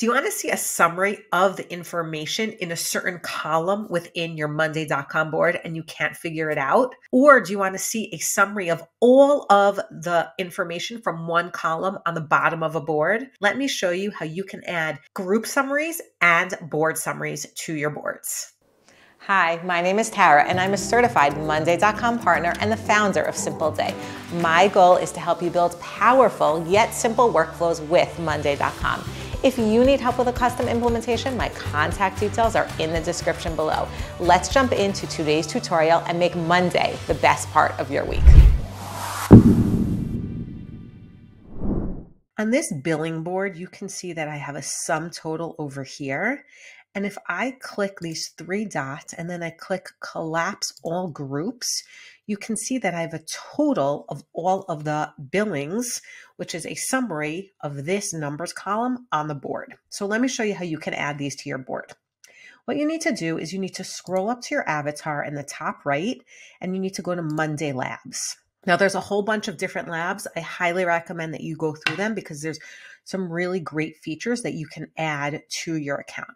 Do you want to see a summary of the information in a certain column within your monday.com board and you can't figure it out? Or do you want to see a summary of all of the information from one column on the bottom of a board? Let me show you how you can add group summaries and board summaries to your boards. Hi, my name is Tara, and I'm a certified Monday.com partner and the founder of Simpleday. My goal is to help you build powerful yet simple workflows with Monday.com. If you need help with a custom implementation, my contact details are in the description below. Let's jump into today's tutorial and make Monday the best part of your week. On this billing board, you can see that I have a sum total over here. And if I click these three dots and then I click collapse all groups, you can see that I have a total of all of the billings, which is a summary of this numbers column on the board. So let me show you how you can add these to your board. What you need to do is you need to scroll up to your avatar in the top right, and you need to go to Monday Labs. Now, there's a whole bunch of different labs. I highly recommend that you go through them because there's some really great features that you can add to your account.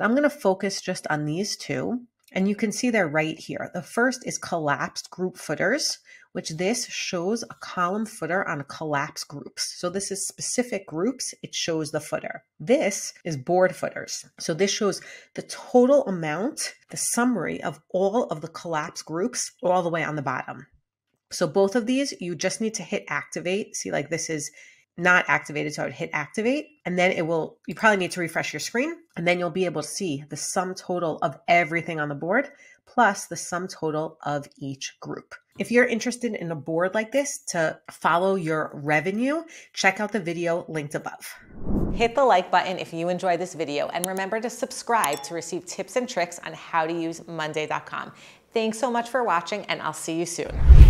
I'm going to focus just on these two, and you can see they're right here. The first is collapsed group footers, which this shows a column footer on collapsed groups. So this is specific groups. It shows the footer. This is board footers. So this shows the total amount, the summary of all of the collapsed groups all the way on the bottom. So both of these, you just need to hit activate. See, like this is not activated, so I would hit activate, and then it will, you probably need to refresh your screen, and then you'll be able to see the sum total of everything on the board, plus the sum total of each group. If you're interested in a board like this to follow your revenue, check out the video linked above. Hit the like button if you enjoy this video, and remember to subscribe to receive tips and tricks on how to use monday.com. Thanks so much for watching, and I'll see you soon.